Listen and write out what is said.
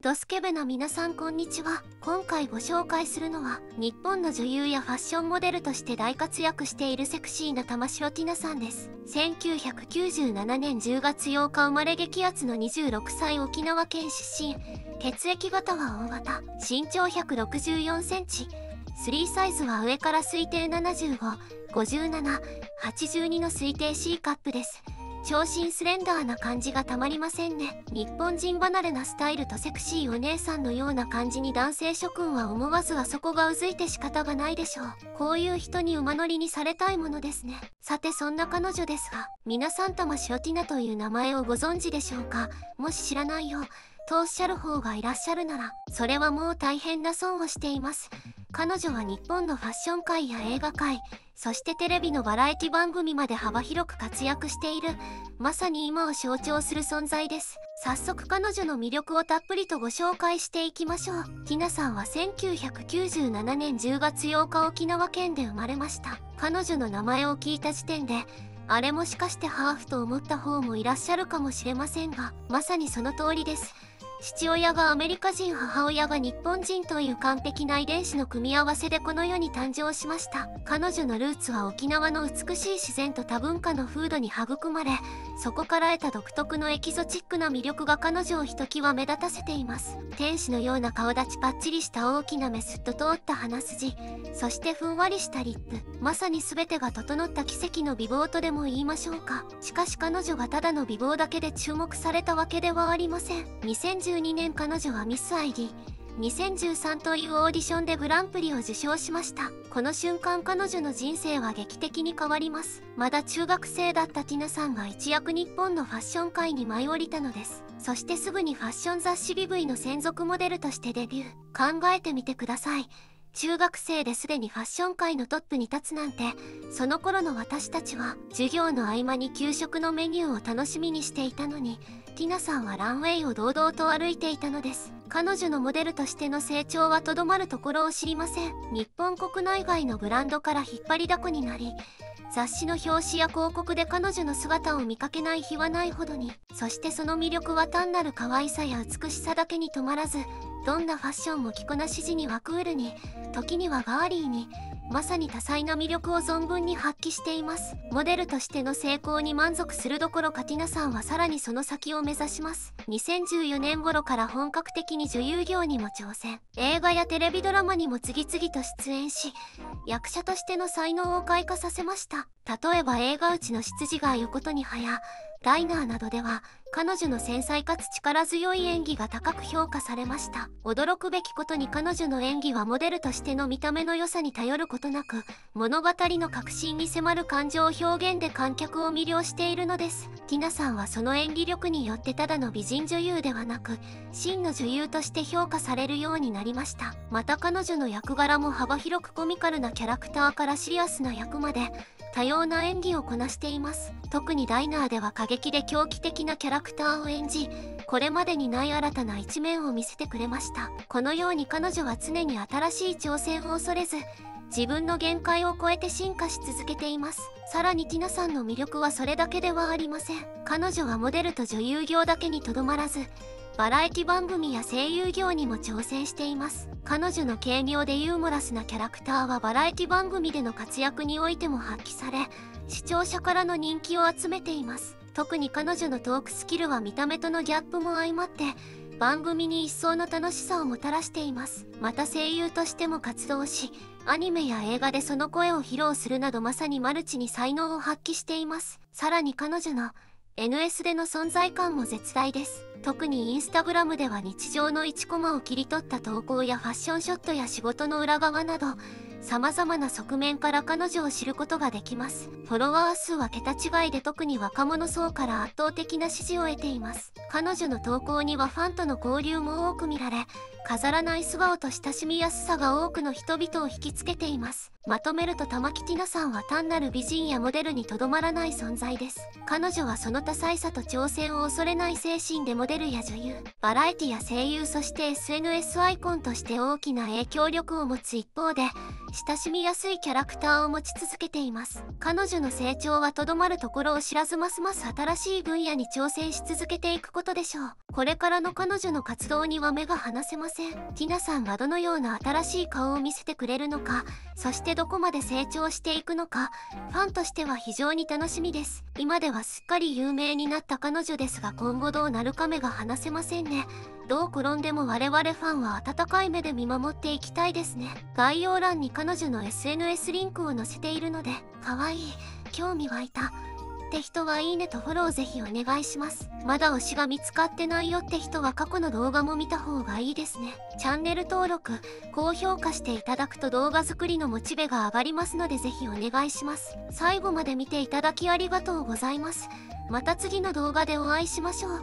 ドスケベな皆さんこんにちは。今回ご紹介するのは日本の女優やファッションモデルとして大活躍しているセクシーな玉城ティナさんです。1997年10月8日生まれ、激アツの26歳、沖縄県出身。血液型はO型、身長164センチ、3サイズは上から推定75、57、82の推定 C カップです。長身スレンダーな感じがたまりませんね。日本人離れなスタイルとセクシーお姉さんのような感じに男性諸君は思わずあそこがうずいて仕方がないでしょう。こういう人に馬乗りにされたいものですね。さてそんな彼女ですが、皆さん玉城ティナという名前をご存知でしょうか。もし知らないよとおっしゃる方がいらっしゃるなら、それはもう大変な損をしています。彼女は日本のファッション界や映画界、そしてテレビのバラエティ番組まで幅広く活躍している、まさに今を象徴する存在です。早速彼女の魅力をたっぷりとご紹介していきましょう。ティナさんは1997年10月8日沖縄県で生まれました。彼女の名前を聞いた時点で、あれもしかしてハーフと思った方もいらっしゃるかもしれませんが、まさにその通りです。父親がアメリカ人、母親が日本人という完璧な遺伝子の組み合わせでこの世に誕生しました。彼女のルーツは沖縄の美しい自然と多文化の風土に育まれ、そこから得た独特のエキゾチックな魅力が彼女をひときわ目立たせています。天使のような顔立ち、パッチリした大きな目、すっと通った鼻筋、そしてふんわりしたリップ、まさに全てが整った奇跡の美貌とでも言いましょうか。しかし彼女がただの美貌だけで注目されたわけではありません。2012年彼女はミス ID 2013というオーディションでグランプリを受賞しました。この瞬間彼女の人生は劇的に変わります。まだ中学生だったティナさんが一躍日本のファッション界に舞い降りたのです。そしてすぐにファッション雑誌 VV の専属モデルとしてデビュー。考えてみてください。中学生ですでにファッション界のトップに立つなんて、その頃の私たちは授業の合間に給食のメニューを楽しみにしていたのに、ティナさんはランウェイを堂々と歩いていたのです。彼女のモデルとしての成長はとどまるところを知りません。日本国内外のブランドから引っ張りだこになり、雑誌の表紙や広告で彼女の姿を見かけない日はないほどに。そしてその魅力は単なる可愛さや美しさだけに止まらず、どんなファッションも着こなし時にはクールに、時にはガーリーに、まさに多彩な魅力を存分に発揮しています。モデルとしての成功に満足するどころか、ティナさんはさらにその先を目指します。2014年頃から本格的に女優業にも挑戦。映画やテレビドラマにも次々と出演し、役者としての才能を開花させました。例えば映画「うちの執事が横とにはや」、ダイナーなどでは彼女の繊細かつ力強い演技が高く評価されました。驚くべきことに彼女の演技はモデルとしての見た目の良さに頼ることなく、物語の核心に迫る感情表現で観客を魅了しているのです。ティナさんはその演技力によってただの美人女優ではなく、真の女優として評価されるようになりました。また彼女の役柄も幅広く、コミカルなキャラクターからシリアスな役まで多様な演技をこなしています。特にダイナーでは過激で狂気的なキャラクターを演じ、これまでにない新たな一面を見せてくれました。このように彼女は常に新しい挑戦を恐れず、自分の限界を超えて進化し続けています。さらにティナさんの魅力はそれだけではありません。彼女はモデルと女優業だけにとどまらず、バラエティ番組や声優業にも挑戦しています。彼女の軽妙でユーモラスなキャラクターはバラエティ番組での活躍においても発揮され、視聴者からの人気を集めています。特に彼女のトークスキルは見た目とのギャップも相まって、番組に一層の楽しさをもたらしています。また声優としても活動し、アニメや映画でその声を披露するなど、まさにマルチに才能を発揮しています。さらに彼女のNS での存在感も絶大です。特にインスタグラムでは日常の1コマを切り取った投稿やファッションショットや仕事の裏側など、様々な側面から彼女を知ることができます。フォロワー数は桁違いで、特に若者層から圧倒的な支持を得ています。彼女の投稿にはファンとの交流も多く見られ、飾らない素顔と親しみやすさが多くの人々を引きつけています。まとめると玉城ティナさんは単なる美人やモデルにとどまらない存在です。彼女はその多彩さと挑戦を恐れない精神でモデルや女優、バラエティや声優、そして SNS アイコンとして大きな影響力を持つ一方で、親しみやすいキャラクターを持ち続けています。彼女の成長はとどまるところを知らず、ますます新しい分野に挑戦し続けていくことでしょう。これからの彼女の活動には目が離せません。ティナさんがどのような新しい顔を見せてくれるのか、そしてどこまで成長していくのか、ファンとしては非常に楽しみです。今ではすっかり有名になった彼女ですが、今後どうなるか目が離せませんね。どう転んでも我々ファンは温かい目で見守っていきたいですね。概要欄に彼女の SNS リンクを載せているので、可愛い、興味湧いたって人はいいねとフォローぜひお願いします。まだ推しが見つかってないよって人は過去の動画も見た方がいいですね。チャンネル登録、高評価していただくと動画作りのモチベが上がりますのでぜひお願いします。最後まで見ていただきありがとうございます。また次の動画でお会いしましょう。